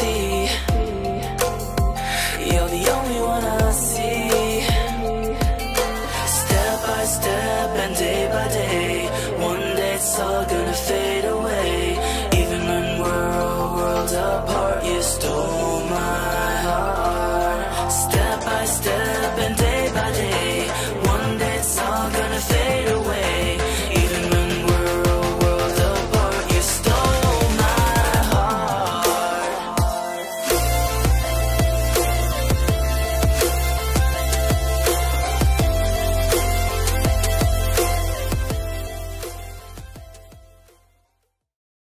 see.